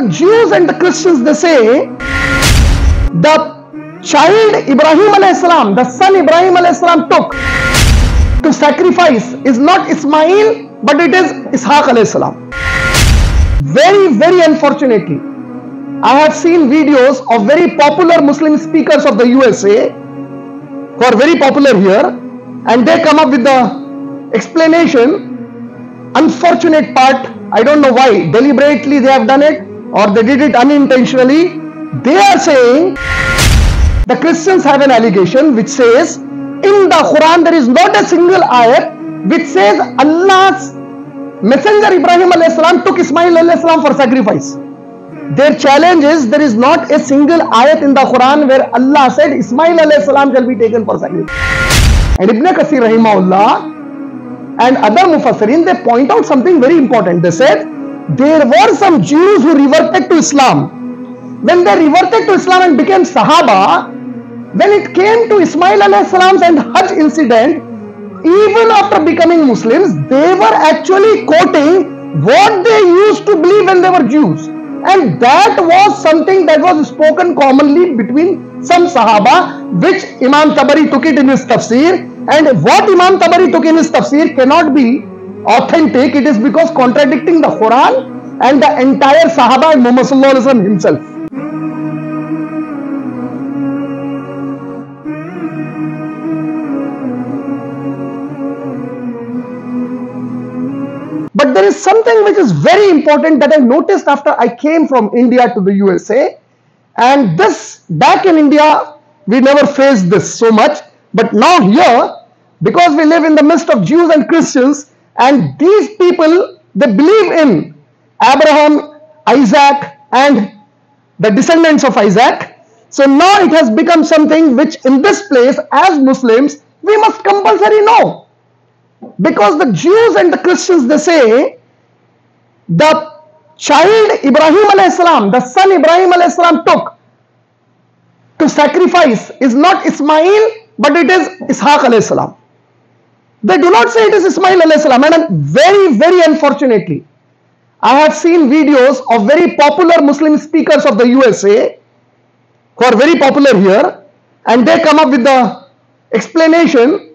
The Jews and the Christians, they say the child Ibrahim alayhis salam, the son Ibrahim alayhis salam took to sacrifice is not Ismail, but it is Ishaq alayhis salam. Very, very unfortunately, I have seen videos of very popular Muslim speakers of the USA who are very popular here, and they come up with the explanation. Unfortunate part, I don't know why, deliberately they have done it or they did it unintentionally. They are saying the Christians have an allegation which says in the Quran there is not a single ayat which says Allah's Messenger Ibrahim alayhis salam took Ismail alayhis salam for sacrifice. Their challenge is there is not a single ayat in the Quran where Allah said Ismail alayhis salam shall be taken for sacrifice. And Ibn Kathir rahimahullah and other Mufassirin, they point out something very important. They said there were some Jews who reverted to Islam. When they reverted to Islam and became Sahaba, when it came to Ismail alayhis salam's and Hajj incident, even after becoming Muslims, they were actually quoting what they used to believe when they were Jews. And that was something that was spoken commonly between some Sahaba, which Imam Tabari took it in his Tafsir. And what Imam Tabari took in his Tafsir cannot be authentic. It is because contradicting the Quran and the entire Sahaba and Muhammad Sallallahu Alaihi Wasallam himself. But there is something which is very important that I noticed after I came from India to the USA, and this, back in India, we never faced this so much, but now here, because we live in the midst of Jews and Christians, and these people, they believe in Abraham, Isaac and the descendants of Isaac. So now it has become something which in this place, as Muslims, we must compulsory know. Because the Jews and the Christians, they say the child Ibrahim alayhis salam, the son Ibrahim alayhis salam took to sacrifice is not Ismail, but it is Ishaq alayhis salam. They do not say it is Ismail alayhis salam. And very, very unfortunately, I have seen videos of very popular Muslim speakers of the USA who are very popular here, and they come up with the explanation.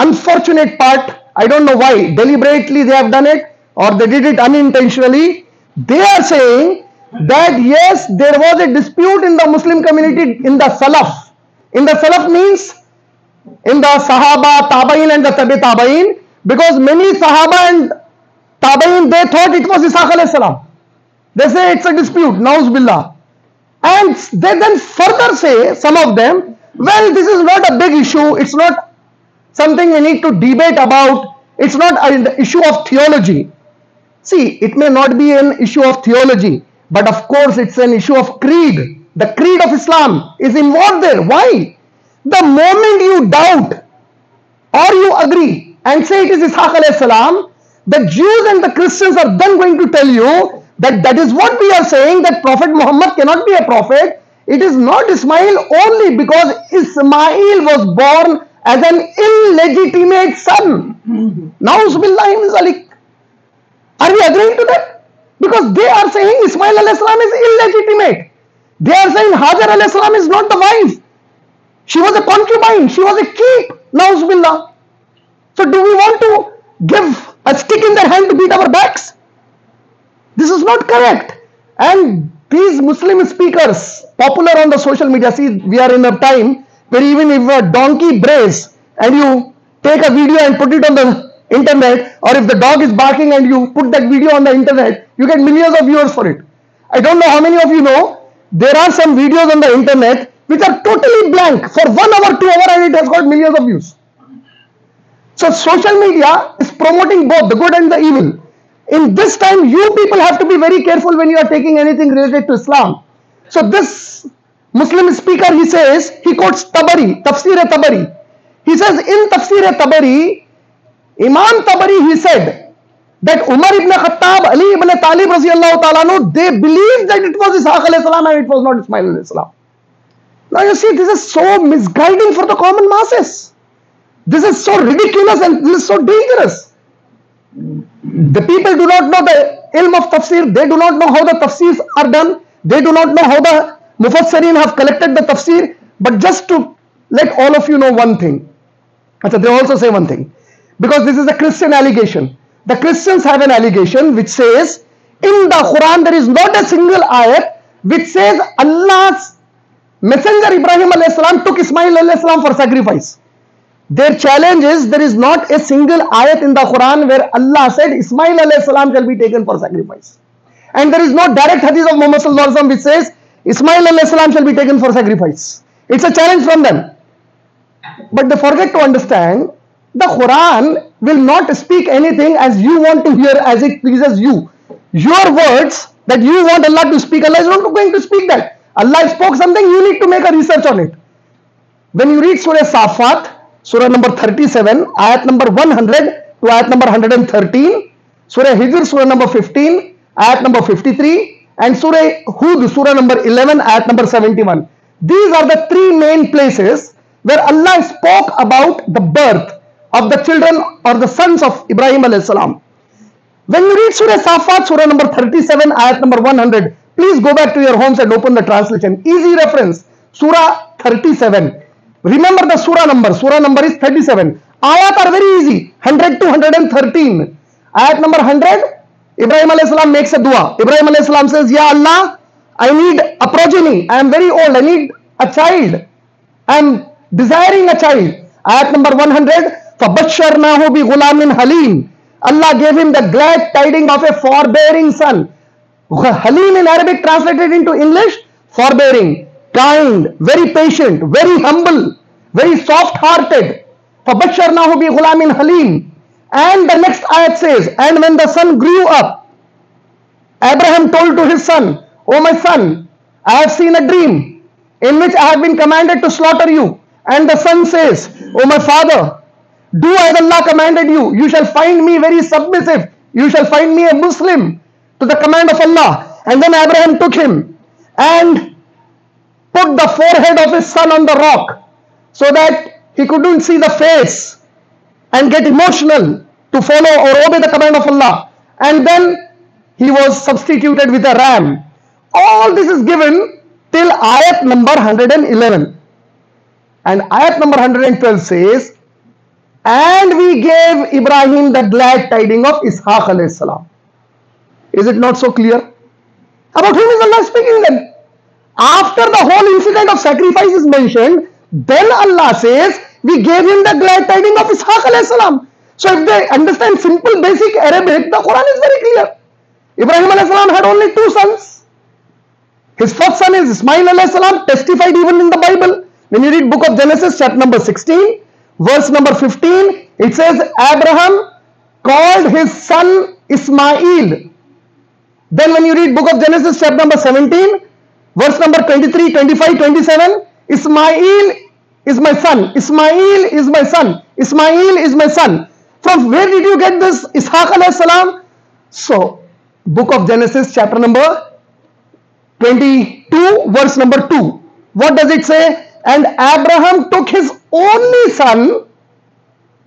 Unfortunate part, I don't know why, deliberately they have done it or they did it unintentionally. They are saying that yes, there was a dispute in the Muslim community in the Salaf. In the Salaf means in the Sahaba, Tabain and the Tabi Tabain, because many Sahaba and Tabain, they thought it was Ishaq alayhis salam. They say it's a dispute, na'uz billah. And they then further say, some of them, well, this is not a big issue, it's not something we need to debate about. It's not an issue of theology. See, it may not be an issue of theology, but of course it's an issue of creed. The creed of Islam is involved there. Why? The moment you doubt or you agree and say it is Ishaq alayhis salam, the Jews and the Christians are then going to tell you that that is what we are saying, that Prophet Muhammad cannot be a prophet. It is not Ismail only because Ismail was born as an illegitimate son. Na'uz billahi min zalik. Are we agreeing to that? Because they are saying Ismail alayhis salam is illegitimate. They are saying Hajar alayhis salam is not the wife. She was a concubine. She was a keep. Na'uz billah. So do we want to give a stick in their hand to beat our backs? This is not correct. And these Muslim speakers, popular on the social media, see, we are in a time where even if a donkey brays and you take a video and put it on the internet, or if the dog is barking and you put that video on the internet, you get millions of viewers for it. I don't know how many of you know, there are some videos on the internet which are totally blank for 1 hour, 2 hours, and it has got millions of views. So social media is promoting both the good and the evil. In this time, you people have to be very careful when you are taking anything related to Islam. So this Muslim speaker, he says, he quotes Tabari, Tafsir-e-Tabari. He says in Tafsir-e-Tabari, Imam Tabari, he said that Umar ibn Khattab, Ali ibn Talib radiallahu ta'ala, they believed that it was Ishaq alayhis salam and it was not Ismail alayhis salam. Now you see, this is so misguiding for the common masses. This is so ridiculous and this is so dangerous. The people do not know the ilm of tafsir, they do not know how the tafsirs are done, they do not know how the Mufassirin have collected the tafsir. But just to let all of you know one thing, they also say one thing, because this is a Christian allegation. The Christians have an allegation which says, in the Quran there is not a single ayat which says Allah's messenger Ibrahim a.s. took Ismail a.s. for sacrifice. Their challenge is, there is not a single ayat in the Quran where Allah said Ismail a.s. shall be taken for sacrifice. And there is no direct hadith of Muhammad which says Ismail a.s. shall be taken for sacrifice. It's a challenge from them. But they forget to understand, the Quran will not speak anything as you want to hear, as it pleases you. Your words that you want Allah to speak, Allah is not going to speak that. Allah spoke something, you need to make a research on it. When you read Surah Safat, Surah number 37, ayat number 100 to ayat number 113, Surah Hijr, Surah number 15, ayat number 53, and Surah Hud, Surah number 11, ayat number 71. These are the three main places where Allah spoke about the birth of the children or the sons of Ibrahim alayhi salam. When you read Surah Safat, Surah number 37, ayat number 100, please go back to your homes and open the translation. Easy reference, Surah 37. Remember the Surah number is 37. Ayat are very easy, 100 to 113. Ayat number 100, Ibrahim alayhi salam makes a dua. Ibrahim alayhi salam says, Ya Allah, I need a progeny, I am very old, I need a child, I am desiring a child. Ayat number 100, فَبَشَّرْنَاهُ بِغُلَامٍ حَلِيمٍ. Allah gave him the glad tidings of a forbearing son. Halim in Arabic translated into English, forbearing, kind, very patient, very humble, very soft-hearted. فَبَشَّرْنَاهُ بِغُلَامٍ حَلِيمٍ. And the next ayat says, and when the son grew up, Abraham told to his son, O my son, I have seen a dream in which I have been commanded to slaughter you. And the son says, O my father, do as Allah commanded you. You shall find me very submissive. You shall find me a Muslim to the command of Allah. And then Abraham took him and put the forehead of his son on the rock so that he couldn't see the face and get emotional to follow or obey the command of Allah. And then he was substituted with a ram. All this is given till ayat number 111. And ayat number 112 says, and we gave Ibrahim the glad tidings of Ishaq alayhis salam. Is it not so clear? About whom is Allah speaking then? After the whole incident of sacrifice is mentioned, then Allah says, we gave him the glad tidings of Ishaq alayhis salam. So if they understand simple basic Arabic, the Quran is very clear. Ibrahim alayhis salam had only two sons. His first son is Ismail alayhis salam, testified even in the Bible. When you read book of Genesis, chapter number 16, verse number 15, it says, Abraham called his son Ismail. Then when you read book of Genesis, chapter number 17, verse number 23, 25, 27, Ismail is my son. Ismail is my son. Ismail is my son. From where did you get this Ishaq alayhi salam? So, book of Genesis, chapter number 22, verse number 2. What does it say? And Abraham took his only son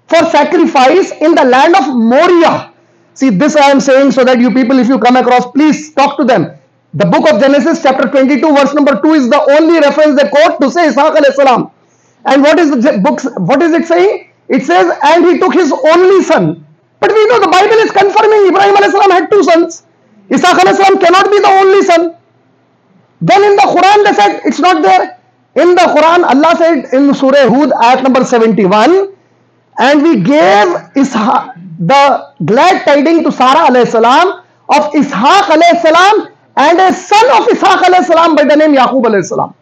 for sacrifice in the land of Moriah. See, this I am saying so that you people, if you come across, please talk to them. The book of Genesis chapter 22 verse number 2 is the only reference they quote to say Ishaq alayhi salam. And what is the book? What is it saying? It says, and he took his only son. But we know the Bible is confirming Ibrahim alayhi salam had two sons. Ishaq alayhi salam cannot be the only son. Then in the Quran they said it's not there. In the Quran, Allah said in Surah Hud, ayat number 71, and we gave Ishaq the glad tidings to Sarah alayhi salam of Ishaq alayhi salam and a son of Ishaq alayhi salam by the name Yaqub alayhi salam.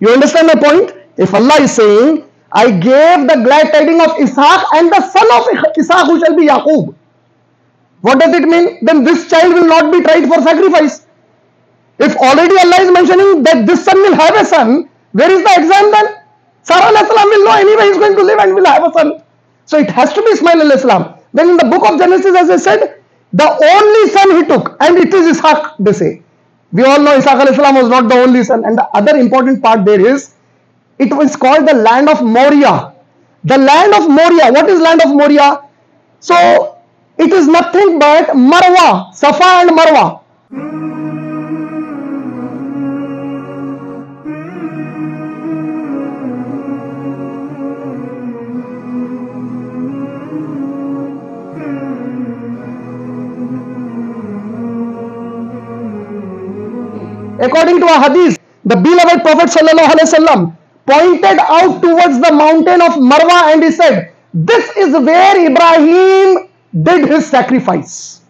You understand my point? If Allah is saying, I gave the glad tidings of Ishaq and the son of Ishaq who shall be Yaqub. What does it mean? Then this child will not be tried for sacrifice. If already Allah is mentioning that this son will have a son, where is the exam then? Sarah alayhi salam will know anyway he is going to live and will have a son. So it has to be Ismail alayhi salam. Then in the book of Genesis, as I said, the only son he took, and it is Ishaq, they say. We all know Ishaq alayhi salam was not the only son. And the other important part there is, it was called the land of Moriah. The land of Moriah. What is land of Moriah? So It is nothing but Marwa, Safa and Marwa. According to a hadith, the beloved Prophet ﷺ pointed out towards the mountain of Marwa and he said, this is where Ibrahim did his sacrifice.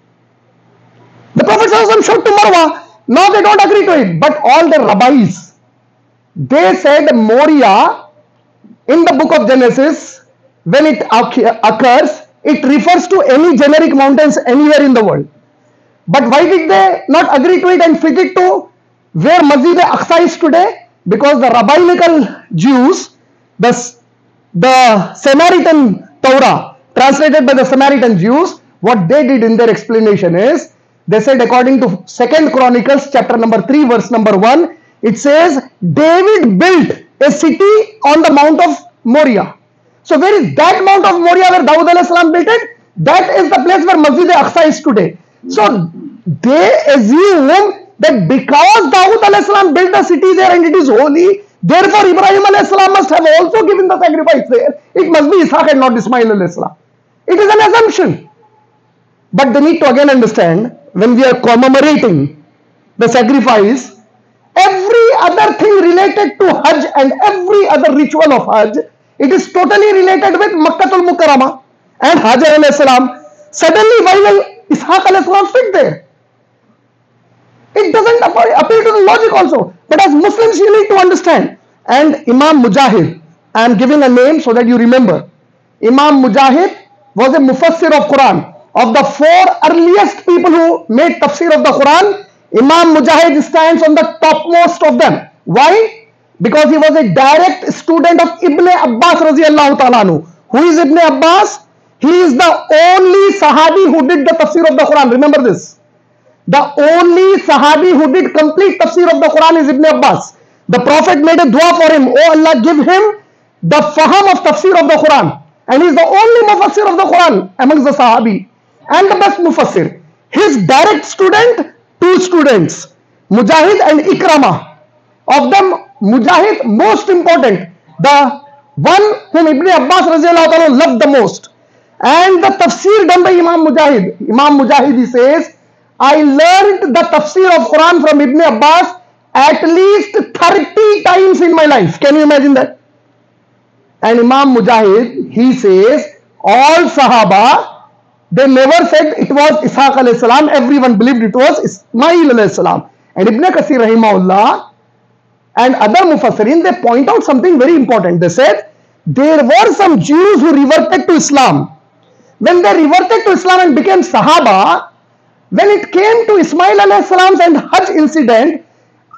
The Prophet ﷺ showed to Marwa. Now they don't agree to it, but all the rabbis, they said Moriah in the book of Genesis, when it occurs, it refers to any generic mountains anywhere in the world. But why did they not agree to it and fit it to where Masjid al-Aqsa is today? Because the rabbinical Jews, the Samaritan Torah, translated by the Samaritan Jews, what they did in their explanation is, they said according to 2nd Chronicles chapter number 3 verse number 1, it says, David built a city on the Mount of Moriah. So where is that Mount of Moriah where Dawood al-Islam built it? That is the place where Masjid al-Aqsa is today. So they assume that because Dawood al-Islam built the city there and it is holy, therefore Ibrahim al-Islam must have also given the sacrifice there. It must be Ishaq and not Ismail al-Islam. It is an assumption. But they need to again understand, when we are commemorating the sacrifice, every other thing related to Hajj and every other ritual of Hajj, it is totally related with Makkah al Mukarramah and Hajar al-Islam. Suddenly, why will Ishaq al-Islam fit there? It doesn't appeal to the logic also. But as Muslims, you need to understand. And Imam Mujahid, I am giving a name so that you remember. Imam Mujahid was a Mufassir of Quran. Of the 4 earliest people who made Tafsir of the Quran, Imam Mujahid stands on the topmost of them. Why? Because he was a direct student of Ibn Abbas radiallahu ta'ala. Who is Ibn Abbas? He is the only Sahabi who did the Tafsir of the Quran. Remember this. The only Sahabi who did complete Tafsir of the Quran is Ibn Abbas. The Prophet made a dua for him. Oh Allah, give him the faham of Tafsir of the Quran. And he is the only Mufassir of the Quran amongst the Sahabi. And the best Mufassir. His direct student, 2 students. Mujahid and Ikrimah. Of them, Mujahid most important. The one whom Ibn Abbas loved the most. And the Tafsir done by Imam Mujahid. Imam Mujahid, he says, I learned the Tafsir of Quran from Ibn Abbas at least 30 times in my life. Can you imagine that? And Imam Mujahid, he says, all Sahaba, they never said it was Ishaq alayhi salam. Everyone believed it was Ismail alayhi salam. And Ibn Kathir rahimahullah and other Mufassirin, they point out something very important. They said, there were some Jews who reverted to Islam. When they reverted to Islam and became Sahaba, when it came to Ismail alayhisalam's and Hajj incident,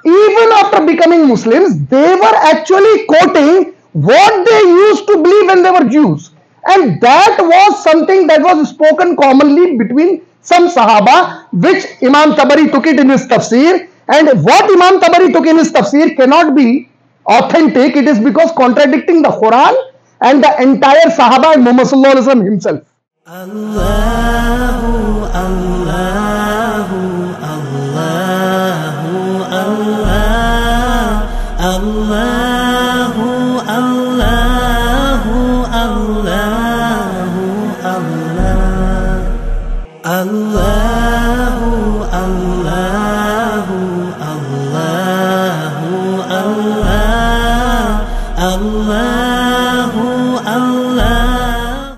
even after becoming Muslims, they were actually quoting what they used to believe when they were Jews. And that was something that was spoken commonly between some Sahaba, which Imam Tabari took it in his Tafsir. And what Imam Tabari took in his Tafsir cannot be authentic. It is because contradicting the Quran and the entire Sahaba and Muhammad sallallahu alaihi wasallam himself. Allahu Allah. Allah